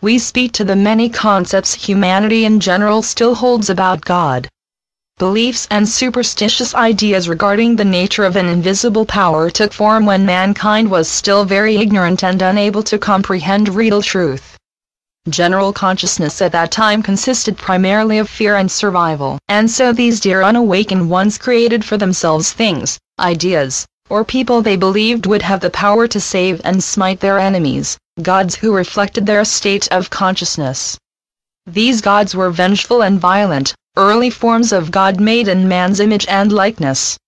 we speak to the many concepts humanity in general still holds about God. Beliefs and superstitious ideas regarding the nature of an invisible power took form when mankind was still very ignorant and unable to comprehend real truth. General consciousness at that time consisted primarily of fear and survival, and so these dear unawakened ones created for themselves things, ideas, or people they believed would have the power to save and smite their enemies, gods who reflected their state of consciousness. These gods were vengeful and violent, early forms of God made in man's image and likeness.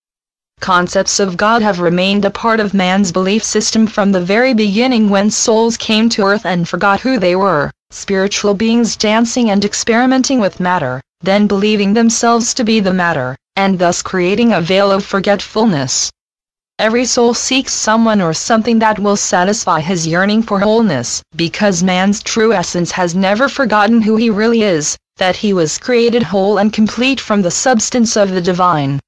Concepts of God have remained a part of man's belief system from the very beginning when souls came to earth and forgot who they were, spiritual beings dancing and experimenting with matter, then believing themselves to be the matter, and thus creating a veil of forgetfulness. Every soul seeks someone or something that will satisfy his yearning for wholeness, because man's true essence has never forgotten who he really is, that he was created whole and complete from the substance of the divine.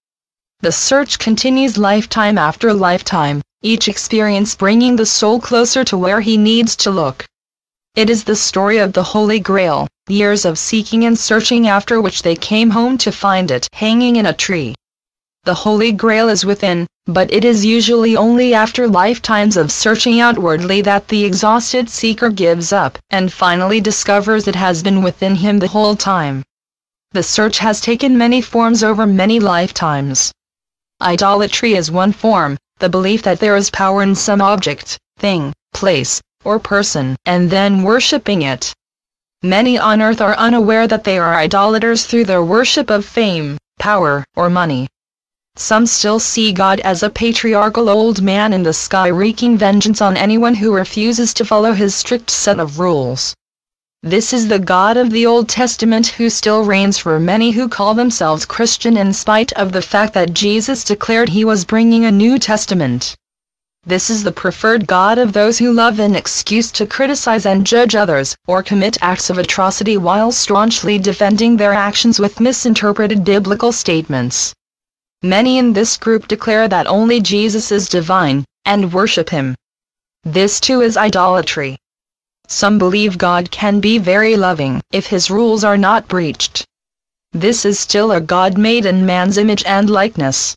The search continues lifetime after lifetime, each experience bringing the soul closer to where he needs to look. It is the story of the Holy Grail, years of seeking and searching after which they came home to find it hanging in a tree. The Holy Grail is within, but it is usually only after lifetimes of searching outwardly that the exhausted seeker gives up and finally discovers it has been within him the whole time. The search has taken many forms over many lifetimes. Idolatry is one form, the belief that there is power in some object, thing, place, or person, and then worshipping it. Many on earth are unaware that they are idolaters through their worship of fame, power, or money. Some still see God as a patriarchal old man in the sky wreaking vengeance on anyone who refuses to follow his strict set of rules. This is the God of the Old Testament who still reigns for many who call themselves Christian in spite of the fact that Jesus declared he was bringing a New Testament. This is the preferred God of those who love an excuse to criticize and judge others, or commit acts of atrocity while staunchly defending their actions with misinterpreted biblical statements. Many in this group declare that only Jesus is divine, and worship him. This too is idolatry. Some believe God can be very loving if his rules are not breached. This is still a God made in man's image and likeness.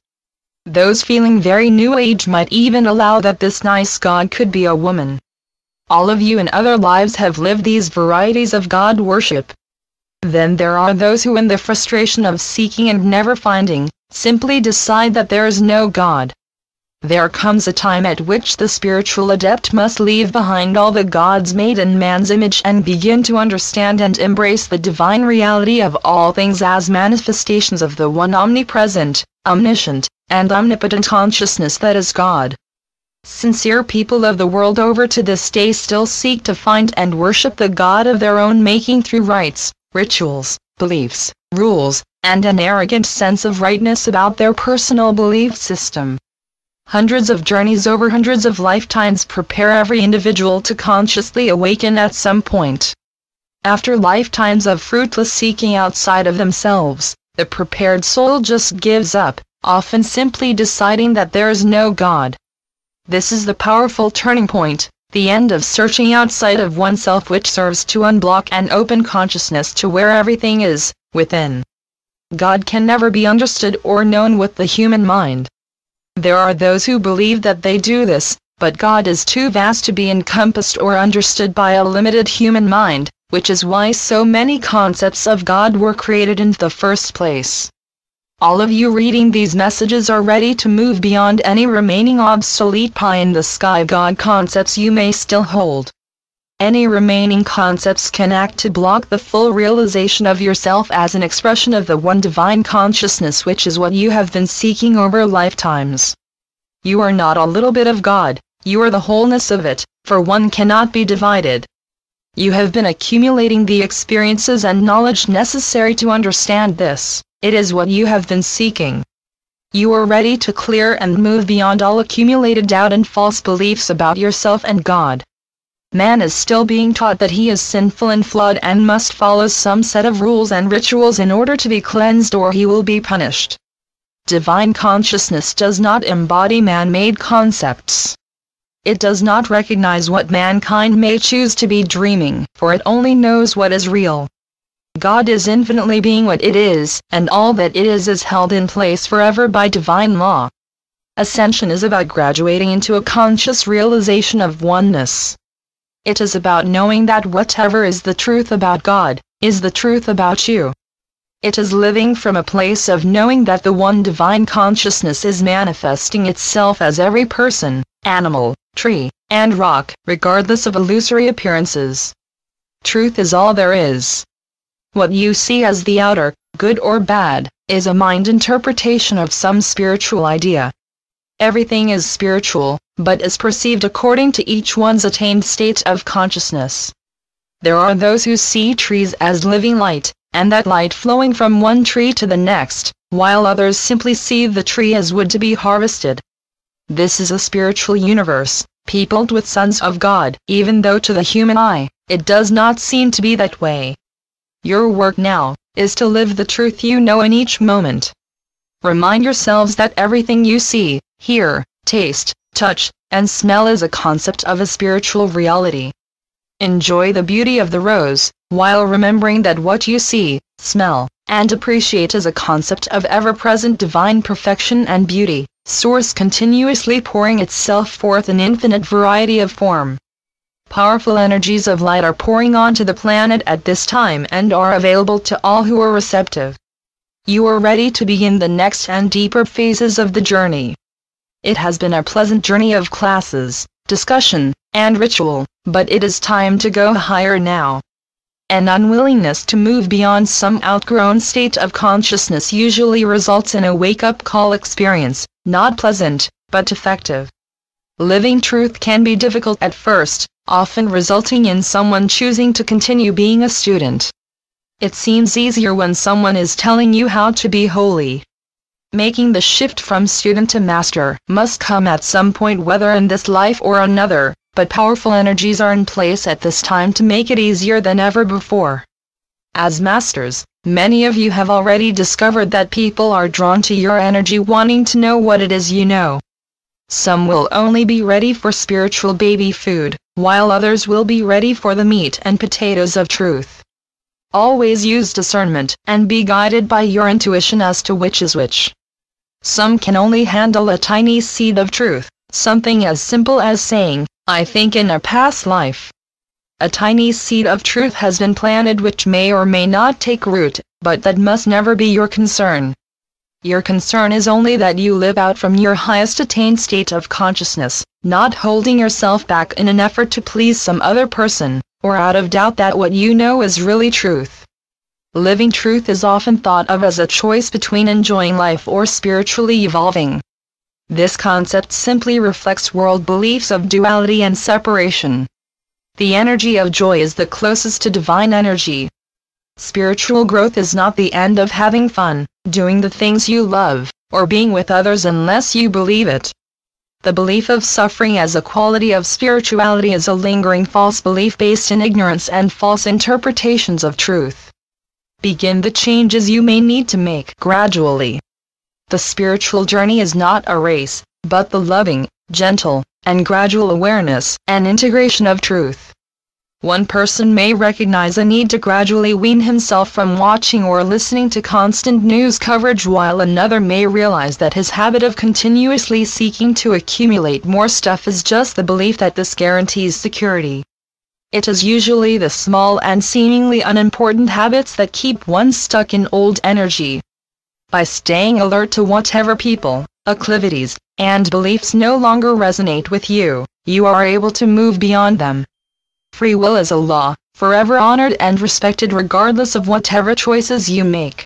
Those feeling very New Age might even allow that this nice God could be a woman. All of you in other lives have lived these varieties of God worship. Then there are those who, in the frustration of seeking and never finding, simply decide that there is no God. There comes a time at which the spiritual adept must leave behind all the gods made in man's image and begin to understand and embrace the divine reality of all things as manifestations of the one omnipresent, omniscient, and omnipotent consciousness that is God. Sincere people of the world over to this day still seek to find and worship the God of their own making through rites, rituals, beliefs, rules, and an arrogant sense of rightness about their personal belief system. Hundreds of journeys over hundreds of lifetimes prepare every individual to consciously awaken at some point. After lifetimes of fruitless seeking outside of themselves, the prepared soul just gives up, often simply deciding that there is no God. This is the powerful turning point, the end of searching outside of oneself, which serves to unblock and open consciousness to where everything is, within. God can never be understood or known with the human mind. There are those who believe that they do this, but God is too vast to be encompassed or understood by a limited human mind, which is why so many concepts of God were created in the first place. All of you reading these messages are ready to move beyond any remaining obsolete pie-in-the-sky God concepts you may still hold. Any remaining concepts can act to block the full realization of yourself as an expression of the one divine consciousness, which is what you have been seeking over lifetimes. You are not a little bit of God, you are the wholeness of it, for one cannot be divided. You have been accumulating the experiences and knowledge necessary to understand this. It is what you have been seeking. You are ready to clear and move beyond all accumulated doubt and false beliefs about yourself and God. Man is still being taught that he is sinful and flawed and must follow some set of rules and rituals in order to be cleansed, or he will be punished. Divine consciousness does not embody man-made concepts. It does not recognize what mankind may choose to be dreaming, for it only knows what is real. God is infinitely being what it is, and all that it is held in place forever by divine law. Ascension is about graduating into a conscious realization of oneness. It is about knowing that whatever is the truth about God, is the truth about you. It is living from a place of knowing that the one divine consciousness is manifesting itself as every person, animal, tree, and rock, regardless of illusory appearances. Truth is all there is. What you see as the outer, good or bad, is a mind interpretation of some spiritual idea. Everything is spiritual, but is perceived according to each one's attained state of consciousness. There are those who see trees as living light, and that light flowing from one tree to the next, while others simply see the tree as wood to be harvested. This is a spiritual universe, peopled with sons of God, even though to the human eye, it does not seem to be that way. Your work now, is to live the truth you know in each moment. Remind yourselves that everything you see, hear, taste, touch, and smell is a concept of a spiritual reality. Enjoy the beauty of the rose, while remembering that what you see, smell, and appreciate is a concept of ever-present divine perfection and beauty, source continuously pouring itself forth in infinite variety of form. Powerful energies of light are pouring onto the planet at this time and are available to all who are receptive. You are ready to begin the next and deeper phases of the journey. It has been a pleasant journey of classes, discussion, and ritual, but it is time to go higher now. An unwillingness to move beyond some outgrown state of consciousness usually results in a wake-up call experience, not pleasant, but effective. Living truth can be difficult at first, often resulting in someone choosing to continue being a student. It seems easier when someone is telling you how to be holy. Making the shift from student to master must come at some point, whether in this life or another, but powerful energies are in place at this time to make it easier than ever before. As masters, many of you have already discovered that people are drawn to your energy, wanting to know what it is you know. Some will only be ready for spiritual baby food, while others will be ready for the meat and potatoes of truth. Always use discernment and be guided by your intuition as to which is which. Some can only handle a tiny seed of truth, something as simple as saying, "I think in a past life." A tiny seed of truth has been planted which may or may not take root, but that must never be your concern. Your concern is only that you live out from your highest attained state of consciousness, not holding yourself back in an effort to please some other person, or out of doubt that what you know is really truth. Living truth is often thought of as a choice between enjoying life or spiritually evolving. This concept simply reflects world beliefs of duality and separation. The energy of joy is the closest to divine energy. Spiritual growth is not the end of having fun, doing the things you love, or being with others unless you believe it. The belief of suffering as a quality of spirituality is a lingering false belief based in ignorance and false interpretations of truth. Begin the changes you may need to make gradually. The spiritual journey is not a race, but the loving, gentle, and gradual awareness and integration of truth. One person may recognize a need to gradually wean himself from watching or listening to constant news coverage, while another may realize that his habit of continuously seeking to accumulate more stuff is just the belief that this guarantees security. It is usually the small and seemingly unimportant habits that keep one stuck in old energy. By staying alert to whatever people, acclivities, and beliefs no longer resonate with you, you are able to move beyond them. Free will is a law, forever honored and respected regardless of whatever choices you make.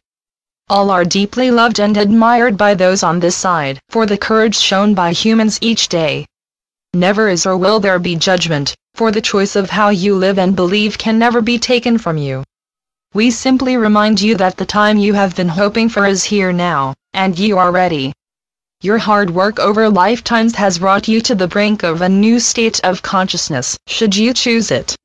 All are deeply loved and admired by those on this side for the courage shown by humans each day. Never is or will there be judgment, for the choice of how you live and believe can never be taken from you. We simply remind you that the time you have been hoping for is here now, and you are ready. Your hard work over lifetimes has brought you to the brink of a new state of consciousness, should you choose it.